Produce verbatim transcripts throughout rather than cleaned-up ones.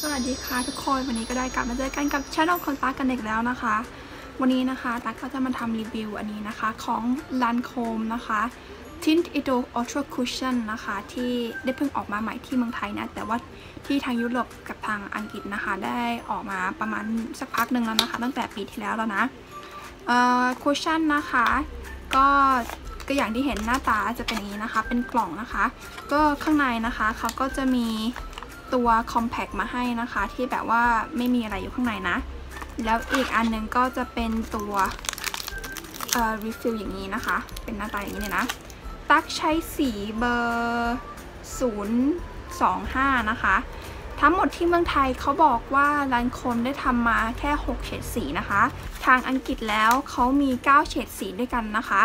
สวัสดีค่ะทุกคนวันนี้ก็ได้กลับมาเจอกันกับช anel ของตากันอีกแล้วนะคะวันนี้นะคะตาก็จะมาทำรีวิวอันนี้นะคะของลันโคมนะคะ Tint Edo Ultra Cushion นะคะที่ได้เพิ่งออกมาใหม่ที่เมืองไทยนะแต่ว่าที่ทางยุโรปกับทางอังกฤษนะคะได้ออกมาประมาณสักพักหนึ่งแล้วนะคะตั้งแต่ปีที่แล้วแล้วนะเอ่อคุชชั่นนะคะก็ก็อย่างที่เห็นหน้าตาจะเป็นอย่างนี้นะคะเป็นกล่องนะคะก็ข้างในนะคะเขาก็จะมีตัวคอมแพคมาให้นะคะที่แบบว่าไม่มีอะไรอยู่ข้างในนะแล้วอีกอันนึงก็จะเป็นตัวเอ่อรีฟิลอย่างนี้นะคะเป็นหน้าตาอย่างนี้เลยนะตั๊กใช้สีเบอร์ศูนย์ สอง ห้านะคะทั้งหมดที่เมืองไทยเขาบอกว่าร้านคมได้ทำมาแค่หกเฉดสีนะคะทางอังกฤษแล้วเขามีเก้าเฉดสีด้วยกันนะคะ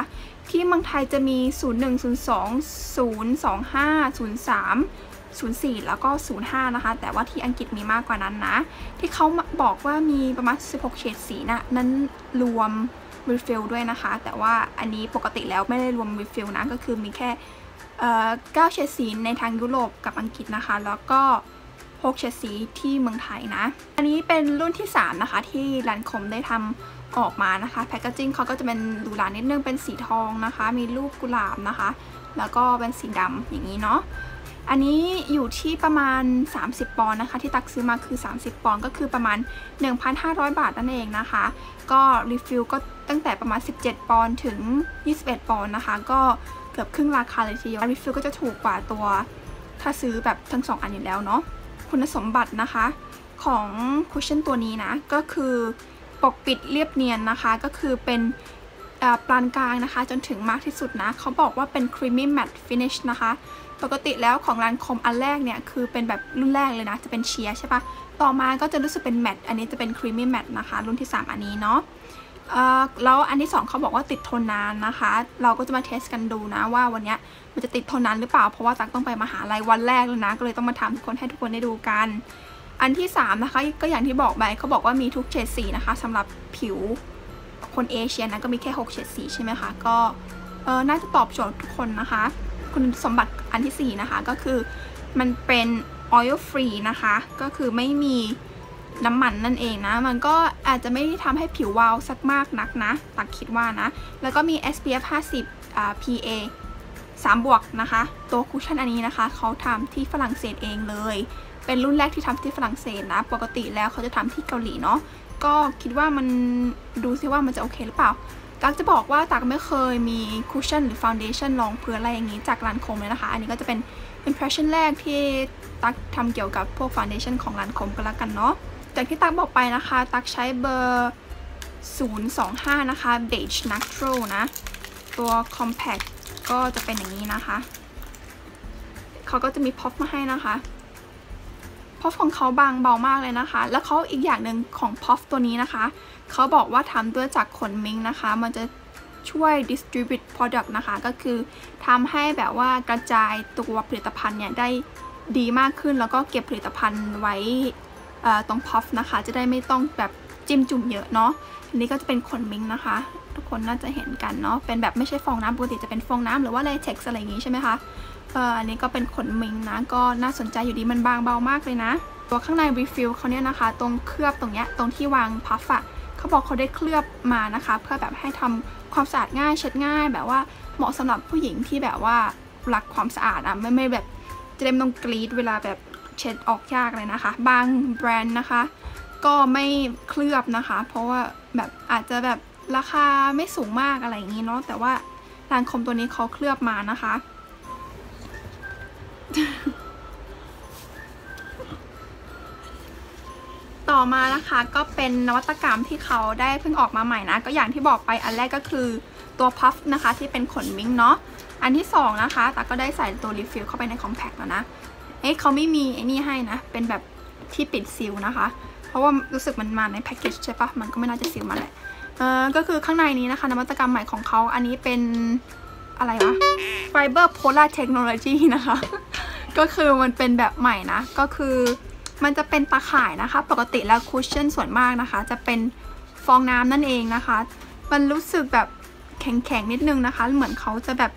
ที่เมืองไทยจะมีศูนย์ หนึ่ง ศูนย์ สอง ศูนย์ สอง ห้า ศูนย์ สาม ศูนย์ สี่แล้วก็ศูนย์ ห้านะคะแต่ว่าที่อังกฤษมีมากกว่านั้นนะที่เขาบอกว่ามีประมาณสิบหกเฉดสีนะนั้นรวมรีฟิลด้วยนะคะแต่ว่าอันนี้ปกติแล้วไม่ได้รวมรีฟิลนะก็คือมีแค่เก้าเฉดสีในทางยุโรปกับอังกฤษนะคะแล้วก็หกเฉดสีที่เมืองไทยนะอันนี้เป็นรุ่นที่สามนะคะที่ร้านคมได้ทำออกมานะคะแพคเกจจิ้งเขาก็จะเป็นดูหรานิดนึงเป็นสีทองนะคะมีรูปกุหลาบนะคะแล้วก็เป็นสีดำอย่างนี้เนาะอันนี้อยู่ที่ประมาณสามสิบปอนด์นะคะที่ตักซื้อมาคือสามสิบปอนด์ก็คือประมาณ หนึ่งพันห้าร้อย บาทนั่นเองนะคะก็รีฟิลก็ตั้งแต่ประมาณสิบเจ็ดปอนด์ถึงยี่สิบเอ็ดปอนด์นะคะก็เกือบครึ่งราคาเลยทีเดียวรีฟิลก็จะถูกกว่าตัวถ้าซื้อแบบทั้งสองอันอยู่แล้วเนาะคุณสมบัตินะคะของคุชชั่นตัวนี้นะก็คือปกปิดเรียบเนียนนะคะก็คือเป็นปานกลางนะคะจนถึงมากที่สุดนะเขาบอกว่าเป็น creamy matte finish นะคะปกติแล้วของร้านคมอันแรกเนี่ยคือเป็นแบบรุ่นแรกเลยนะจะเป็นเชียร์ใช่ปะต่อมาก็จะรู้สึกเป็น matte อันนี้จะเป็น creamy matte นะคะรุ่นที่สามอันนี้เนาะแล้วอันที่สองเขาบอกว่าติดทนนานนะคะเราก็จะมาเทสกันดูนะว่าวันนี้มันจะติดทนนานหรือเปล่าเพราะว่าตักต้องไปมหาลัยวันแรกเลยนะก็เลยต้องมาทำทุกคนให้ทุกคนได้ดูกันอันที่สามนะคะก็อย่างที่บอกไปเขาบอกว่ามีทุกเฉดสีนะคะสำหรับผิวคนเอเชียนะก็มีแค่หกเฉดสีใช่ไหมคะก็น่าจะตอบโจทย์ทุกคนนะคะคุณสมบัติอันที่สี่นะคะก็คือมันเป็น oil free นะคะก็คือไม่มีน้ำมันนั่นเองนะมันก็อาจจะไม่ได้ทำให้ผิววาวสักมากนักนะตักคิดว่านะแล้วก็มี เอส พี เอฟ ห้าสิบ อ่า พี เอ สามบวกนะคะตัวคุชชั่นอันนี้นะคะเขาทำที่ฝรั่งเศสเองเลยเป็นรุ่นแรกที่ทำที่ฝรั่งเศสนะปกติแล้วเขาจะทำที่เกาหลีเนาะก็คิดว่ามันดูซิว่ามันจะโอเคหรือเปล่าตักจะบอกว่าตักไม่เคยมีคุชชั่นหรือฟาวเดชั่นรองพื้นอะไรอย่างนี้จากร้านคมเลยนะคะอันนี้ก็จะเป็น impression แรกที่ตักทำเกี่ยวกับพวกฟาวเดชั่นของร้านคมก็แล้วกันเนาะจากที่ตักบอกไปนะคะตักใช้เบอร์ศูนย์ สอง ห้านะคะ Beige Natural นะตัว Compact ก็จะเป็นอย่างนี้นะคะเขาก็จะมีพ็อปมาให้นะคะพ็อปของเขาบางเบามากเลยนะคะแล้วเขาอีกอย่างหนึ่งของพ็อปตัวนี้นะคะเขาบอกว่าทำด้วยจากขนมิงนะคะมันจะช่วย distribute product นะคะก็คือทำให้แบบว่ากระจายตัวผลิตภัณฑ์เนี่ยได้ดีมากขึ้นแล้วก็เก็บผลิตภัณฑ์ไว้ตรงพอฟนะคะจะได้ไม่ต้องแบบจิ้มจุ่มเยอะเนาะอันนี้ก็จะเป็นขนมิงนะคะทุกคนน่าจะเห็นกันเนาะเป็นแบบไม่ใช่ฟองน้ำปกติจะเป็นฟองน้ำหรือว่าเลเท็กซ์อะไรอย่างงี้ใช่ไหมคะเอ่ออันนี้ก็เป็นขนมิงนะก็น่าสนใจอยู่ดีมันบางเบามากเลยนะตัวข้างในรีฟิลเขาเนี่ยนะคะตรงเคลือบตรงเนี้ยตรงที่วางพัฟอะเขาบอกเขาได้เคลือบมานะคะเพื่อแบบให้ทำความสะอาดง่ายเช็ดง่ายแบบว่าเหมาะสำหรับผู้หญิงที่แบบว่ารักความสะอาดอะไม่ไม่แบบจะได้ไม่ต้องกรีดเวลาแบบเช็ดออกยากเลยนะคะบางแบรนด์นะคะก็ไม่เคลือบนะคะเพราะว่าแบบอาจจะแบบราคาไม่สูงมากอะไรอย่างนี้เนาะแต่ว่าร้านคมตัวนี้เขาเคลือบมานะคะต่อมานะคะก็เป็นนวัตกรรมที่เขาได้เพิ่งออกมาใหม่นะก็อย่างที่บอกไปอันแรกก็คือตัวพัฟนะคะที่เป็นขนมิ้งเนาะอันที่สองนะคะแต่ก็ได้ใส่ตัวรีฟิลเข้าไปในคอมแพคแล้วนะเอ้ยเขาไม่มีไอ้นี่ให้นะเป็นแบบที่ปิดซีลนะคะเพราะว่ารู้สึกมันมาในแพ็กเกจใช่ปะมันก็ไม่น่าจะซีลมาแหละเออก็คือข้างในนี้นะคะนวัตกรรมใหม่ของเขาอันนี้เป็นอะไรวะไฟเบอร์โพลาร์เทคโนโลยีนะคะก็คือมันเป็นแบบใหม่นะก็คือมันจะเป็นตาข่ายนะคะปกติแล้วคุชชั่นส่วนมากนะคะจะเป็นฟองน้ำนั่นเองนะคะมันรู้สึกแบบแข็งๆนิดนึงนะคะเหมือนเขาจะแบบ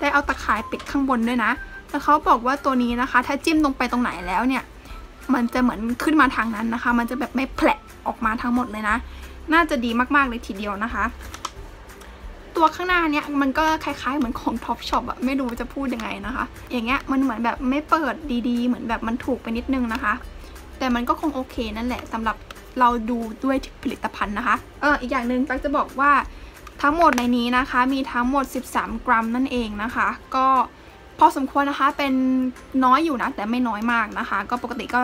ได้เอาตาข่ายปิดข้างบนด้วยนะแต่เขาบอกว่าตัวนี้นะคะถ้าจิ้มลงไปตรงไหนแล้วเนี่ย มันจะเหมือนขึ้นมาทางนั้นนะคะมันจะแบบไม่แผลออกมาทั้งหมดเลยนะน่าจะดีมากๆเลยทีเดียวนะคะตัวข้างหน้าเนี้ยมันก็คล้ายๆเหมือนของ Topshop อะไม่รู้จะพูดยังไงนะคะอย่างเงี้ยมันเหมือนแบบไม่เปิดดีๆเหมือนแบบมันถูกไปนิดนึงนะคะแต่มันก็คงโอเคนั่นแหละสำหรับเราดูด้วยผลิตภัณฑ์นะคะเอออีกอย่างหนึ่งตั๊กจะบอกว่าทั้งหมดในนี้นะคะมีทั้งหมดสิบสามกรัมนั่นเองนะคะก็พอสมควรนะคะเป็นน้อยอยู่นะแต่ไม่น้อยมากนะคะก็ปกติก็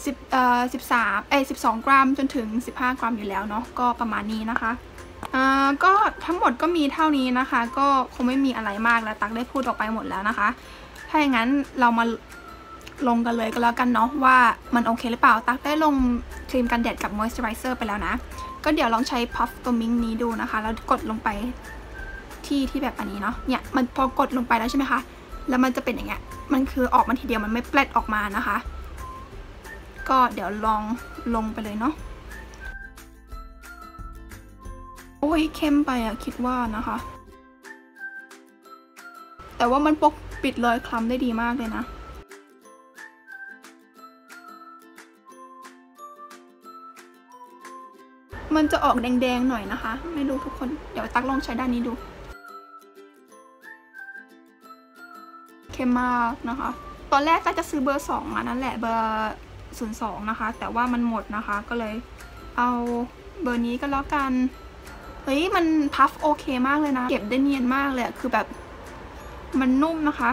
10เอ่อ13เอ้ยสิบสองกรัมจนถึงสิบห้ากรัมอยู่แล้วเนาะก็ประมาณนี้นะคะอ่าก็ทั้งหมดก็มีเท่านี้นะคะก็คงไม่มีอะไรมากแล้วตั๊กได้พูดออกไปหมดแล้วนะคะถ้าอย่างนั้นเรามาลงกันเลยก็แล้วกันเนาะว่ามันโอเคหรือเปล่าตั๊กได้ลงครีมกันแดดกับมอยส์เจอไรเซอร์ไปแล้วนะก็เดี๋ยวลองใช้พัฟตัวมิงนี้ดูนะคะแล้วกดลงไปที่ที่แบบอันนี้เนาะเนี่ยมันพอกดลงไปแล้วใช่ไหมคะแล้วมันจะเป็นอย่างเงี้ยมันคือออกมาทีเดียวมันไม่แปลดออกมานะคะก็เดี๋ยวลองลงไปเลยเนาะโอ้ยเข้มไปอะคิดว่านะคะแต่ว่ามันปกปิดรอยคล้ำได้ดีมากเลยนะมันจะออกแดงๆหน่อยนะคะไม่รู้ทุกคนเดี๋ยวตั๊กลองใช้ด้านนี้ดูเข้มมากนะคะตอนแรกตั๊กจะซื้อเบอร์สองมานั่นแหละเบอร์ศูนย์สองนะคะแต่ว่ามันหมดนะคะก็เลยเอาเบอร์นี้ก็แล้วกันเฮ้ยมันพัฟโอเคมากเลยนะเก็บได้เนียนมากเลยคือแบบมันนุ่มนะคะ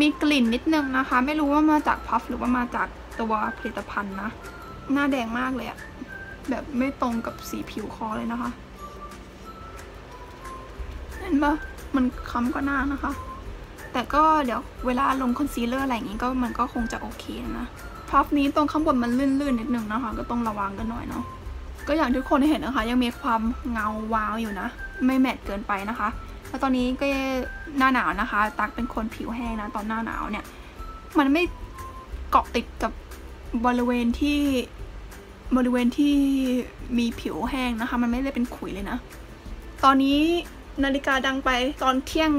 มีกลิ่นนิดนึงนะคะไม่รู้ว่ามาจากพัฟหรือว่ามาจากตัวผลิตภัณฑ์นะหน้าแดงมากเลยอะแบบไม่ตรงกับสีผิวคอเลยนะคะเห็นปะมันค้ำก็หน้านะคะแต่ก็เดี๋ยวเวลาลงคอนซีลเลอร์อะไรอย่างงี้ก็มันก็คงจะโอเคนะพัฟนี้ตรงข้างบนมันลื่นๆนิดนึงนะคะก็ต้องระวังกันหน่อยเนาะก็อย่างที่คนเห็นนะคะยังมีความเงาวาวอยู่นะไม่แมตต์เกินไปนะคะแล้วตอนนี้ก็หน้าหนาวนะคะตั๊กเป็นคนผิวแห้งนะตอนหน้าหนาวเนี่ยมันไม่เกาะติดกับบริเวณที่บริเวณที่มีผิวแห้งนะคะมันไม่ได้เป็นขุยเลยนะตอนนี้นาฬิกาดังไปตอนเที่ยง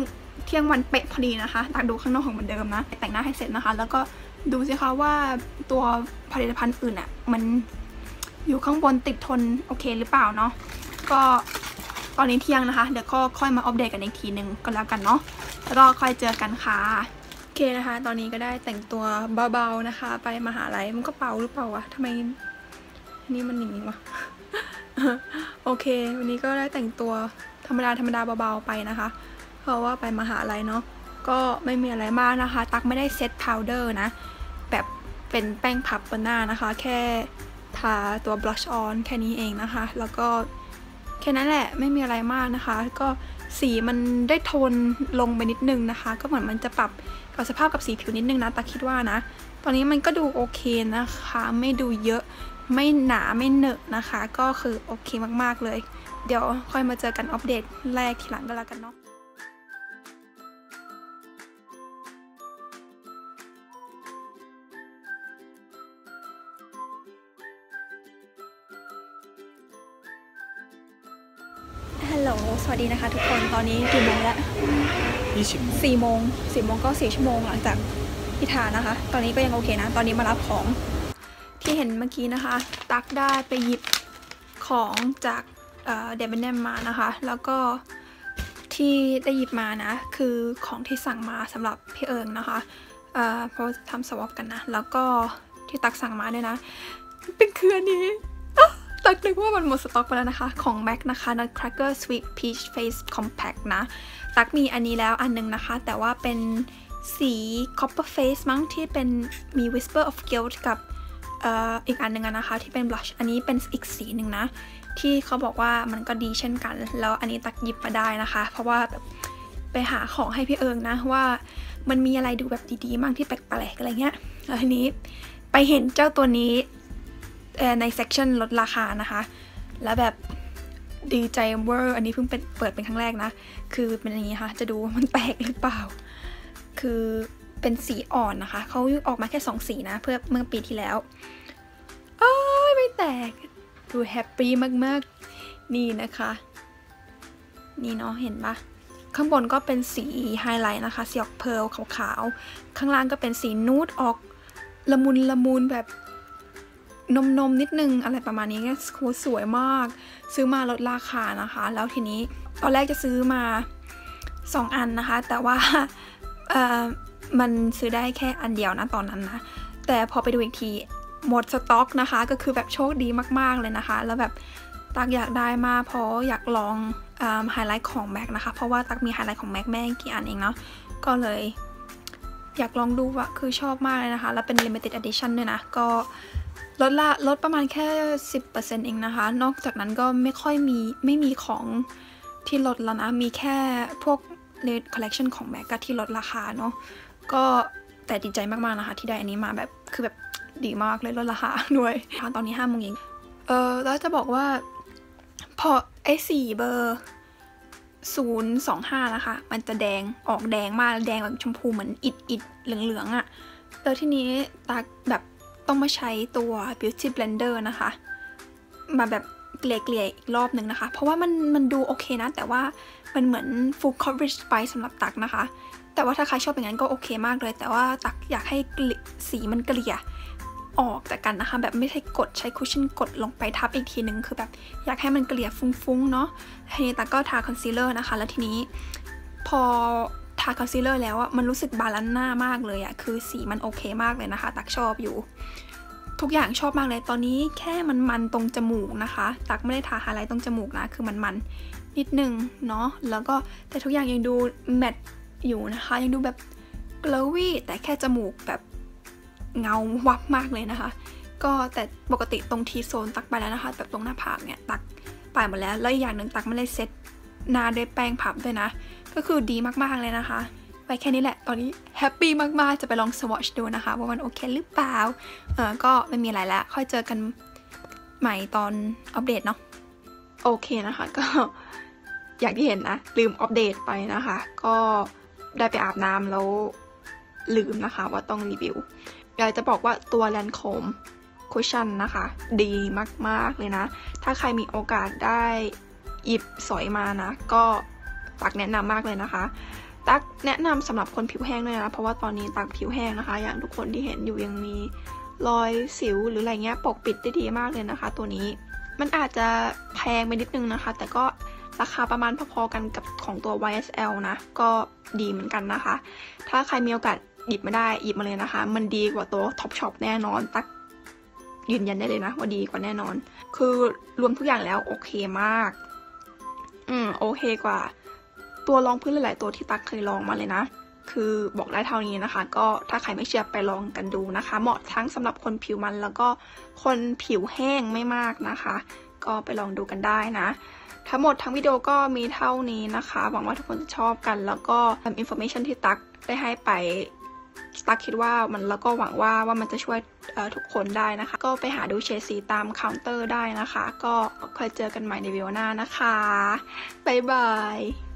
เที่ยงวันเป๊ะพอดีนะคะตักดูข้างนอกของเหมือนเดิมนะแต่งหน้าให้เสร็จนะคะแล้วก็ดูสิคะว่าตัวผลิตภัณฑ์อื่นอ่ะมันอยู่ข้างบนติดทนโอเคหรือเปล่าเนาะก็ตอนนี้เที่ยงนะคะเดี๋ยวก็ค่อยมาอัปเดตกันอีกทีนึงก็แล้วกันเนาะรอค่อยเจอกันค่ะโอเคนะคะตอนนี้ก็ได้แต่งตัวเบาๆนะคะไปมหาลัยมันก็เบาหรือเปล่าวะทำไมนี่มันอย่างนี้วะโอเควันนี้ก็ได้แต่งตัวธรรมดาธรรมดาเบาๆไปนะคะเพราะว่าไปมหาลัยเนาะก็ไม่มีอะไรมากนะคะตักไม่ได้เซตพาวเดอร์นะแบบเป็นแป้งพับบนหน้านะคะแค่ทาตัวบลัชออนแค่นี้เองนะคะแล้วก็แค่นั้นแหละไม่มีอะไรมากนะคะก็สีมันได้โทนลงไปนิดนึงนะคะก็เหมือนมันจะปรับกับสภาพกับสีผิวนิดนึงนะตักคิดว่านะตอนนี้มันก็ดูโอเคนะคะไม่ดูเยอะไม่หนาไม่เนอะนะคะก็คือโอเคมากๆเลยเดี๋ยวค่อยมาเจอกันอัปเดตแรกทีหลังก็แล้วกันเนาะฮัลโหลสวัสดีนะคะทุกคนตอนนี้กี่โมงแล้วสี่โมงสี่โมงก็สี่ชั่วโมงหลังจากที่ทานนะคะตอนนี้ก็ยังโอเคนะตอนนี้มารับของที่เห็นเมื่อกี้นะคะตักได้ไปหยิบของจากเดบิวเนมมานะคะแล้วก็ที่ได้หยิบมานะคือของที่สั่งมาสำหรับพี่เอิงนะคะเอ่อเพราะทำสวอปกันนะแล้วก็ที่ตักสั่งมาเนี่ยนะเป็นเครือนี้ตักนึกว่ามันหมดสต็อกไปแล้วนะคะของ แม็ค นะคะ Cracker Sweet Peach Face Compact นะตักมีอันนี้แล้วอันนึงนะคะแต่ว่าเป็นสี Copper Face มั้งที่เป็นมี Whisper of Guilt กับอีกอันหนึ่งนะคะที่เป็นบลัชอันนี้เป็นอีกสีหนึ่งนะที่เขาบอกว่ามันก็ดีเช่นกันแล้วอันนี้ตักหยิบมาได้นะคะเพราะว่าแบบไปหาของให้พี่เอิงนะว่ามันมีอะไรดูแบบดีๆบ้างที่แปลกๆอะไรเงี้ยแล้วทีนี้ไปเห็นเจ้าตัวนี้ในเซกชันลดราคานะคะแล้วแบบดีใจเวอร์อันนี้เพิ่งเป็นเปิดเป็นครั้งแรกนะคือเป็นอย่างนี้ค่ะจะดูมันแตกหรือเปล่าคือเป็นสีอ่อนนะคะเขาออกมาแค่สองสีนะเพื่อเมื่อปีที่แล้วโอ้ยไม่แตกดูแฮปปี้มากๆนี่นะคะนี่เนาะเห็นปะข้างบนก็เป็นสีไฮไลท์นะคะสีออกเพลขาวๆข้างล่างก็เป็นสีนูดออกละมุนละมุนแบบ นมนมนิดนึงอะไรประมาณนี้เนี่ยสวยมากซื้อมาลดราคานะคะแล้วทีนี้ตอนแรกจะซื้อมาสองอันนะคะแต่ว่ามันซื้อได้แค่อันเดียวนะตอนนั้นนะแต่พอไปดูอีกทีหมดสต็อกนะคะก็คือแบบโชคดีมากๆเลยนะคะแล้วแบบตักอยากได้มากเพราะอยากลองไฮไลท์ของแม็กนะคะเพราะว่าตักมีไฮไลท์ของแม็กแม่กี่อันเองเนาะก็เลยอยากลองดูว่าคือชอบมากเลยนะคะแล้วเป็น limited edition ด้วยนะก็ลดละลดประมาณแค่ สิบเปอร์เซ็นต์ เองนะคะนอกจากนั้นก็ไม่ค่อยมีไม่มีของที่ลดแล้วนะมีแค่พวกเลดคอลเลกชันของแม็กก็ที่ลดราคาเนาะก็แต่ดีใจมากๆนะคะที่ได้อันนี้มาแบบคือแบบดีมากเลยลดราคาด้วยตอนนี้ห้าโมงเย็นเออแล้วจะบอกว่าพอไอ้สี่เบอร์ศูนย์ สอง ห้านะคะมันจะแดงออกแดงมากแดงแบบชมพูเหมือนอิดอิดเหลืองๆอะแล้วทีนี้ตาแบบต้องมาใช้ตัว Beauty Blender นะคะมาแบบเกลี่ยเกลี่ยอีกรอบหนึ่งนะคะเพราะว่ามันมันดูโอเคนะแต่ว่ามันเหมือน full coverage ไปสำหรับตักนะคะแต่ว่าถ้าใครชอบอย่างนั้นก็โอเคมากเลยแต่ว่าตักอยากให้สีมันเกลี่ยออกจากกันนะคะแบบไม่ใช่กดใช้คุชชั่นกดลงไปทับอีกทีนึงคือแบบอยากให้มันเกลี่ยฟุ้งๆเนาะทีนี้ตักก็ทาคอนซีลเลอร์นะคะแล้วทีนี้พอทาคอนซีลเลอร์แล้วอะมันรู้สึกบาลานซ์หน้ามากเลยอะคือสีมันโอเคมากเลยนะคะตักชอบอยู่ทุกอย่างชอบมากเลยตอนนี้แค่มันมันตรงจมูกนะคะตักไม่ได้ทาไฮไลท์ตรงจมูกนะคือมันมันนิดนึงเนาะแล้วก็แต่ทุกอย่างยังดูแมตต์อยู่นะคะยังดูแบบ glowy แต่แค่จมูกแบบเงาวับมากเลยนะคะก็แต่ปกติตรงทีโซนตักไปแล้วนะคะแบบตรงหน้าผากเนี่ยตักไปหมดแล้วแล้วอีกอย่างหนึ่งตักไม่ได้เซ็ตหน้าด้วยแป้งพับด้วยนะก็คือดีมากๆเลยนะคะไปแค่นี้แหละตอนนี้แฮปปี้มากๆจะไปลองสวอชดูนะคะว่ามันโอเคหรือเปล่าเออก็ไม่มีอะไรแล้วค่อยเจอกันใหม่ตอนอัปเดตเนาะโอเคนะคะก็อย่างที่เห็นนะลืมอัปเดตไปนะคะก็ได้ไปอาบน้ำแล้วลืมนะคะว่าต้องรีวิวอยากจะบอกว่าตัวแลนโคมคุชชั่นนะคะดีมากๆเลยนะถ้าใครมีโอกาสได้หยิบสอยมานะก็ตักแนะนำมากเลยนะคะตักแนะนำสำหรับคนผิวแห้งด้วยนะเพราะว่าตอนนี้ตักผิวแห้งนะคะอย่างทุกคนที่เห็นอยู่ยังมีรอยสิวหรืออะไรเงี้ยปกปิดได้ดีมากเลยนะคะตัวนี้มันอาจจะแพงไปนิดนึงนะคะแต่ก็ราคาประมาณพอๆกันกับของตัว วาย เอส แอล นะก็ดีเหมือนกันนะคะถ้าใครมีโอกาสหยิบมาได้หยิบมาเลยนะคะมันดีกว่าตัว Topshop แน่นอนตักยืนยันได้เลยนะว่าดีกว่าแน่นอนคือรวมทุกอย่างแล้วโอเคมากอืมโอเคกว่าตัวรองพื้นหลายๆตัวที่ตักเคยลองมาเลยนะคือบอกได้เท่านี้นะคะก็ถ้าใครไม่เชื่อไปลองกันดูนะคะเหมาะทั้งสำหรับคนผิวมันแล้วก็คนผิวแห้งไม่มากนะคะก็ไปลองดูกันได้นะทั้งหมดทั้งวิดีโอก็มีเท่านี้นะคะหวังว่าทุกคนจะชอบกันแล้วก็อินโฟเมชันที่ตักได้ให้ไปตักคิดว่ามันแล้วก็หวังว่าว่ามันจะช่วยทุกคนได้นะคะก็ไปหาดูเฉดสีตามเคาน์เตอร์ได้นะคะก็ค่อยเจอกันใหม่ในวิดีโอหน้านะคะบ๊ายบาย